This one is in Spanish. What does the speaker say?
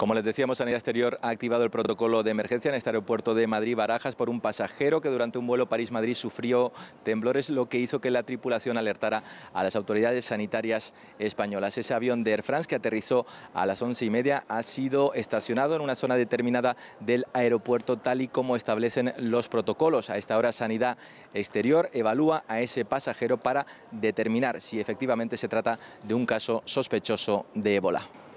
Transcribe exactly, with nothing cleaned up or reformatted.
Como les decíamos, Sanidad Exterior ha activado el protocolo de emergencia en este aeropuerto de Madrid-Barajas por un pasajero que durante un vuelo París-Madrid sufrió temblores, lo que hizo que la tripulación alertara a las autoridades sanitarias españolas. Ese avión de Air France, que aterrizó a las once y media, ha sido estacionado en una zona determinada del aeropuerto, tal y como establecen los protocolos. A esta hora, Sanidad Exterior evalúa a ese pasajero para determinar si efectivamente se trata de un caso sospechoso de ébola.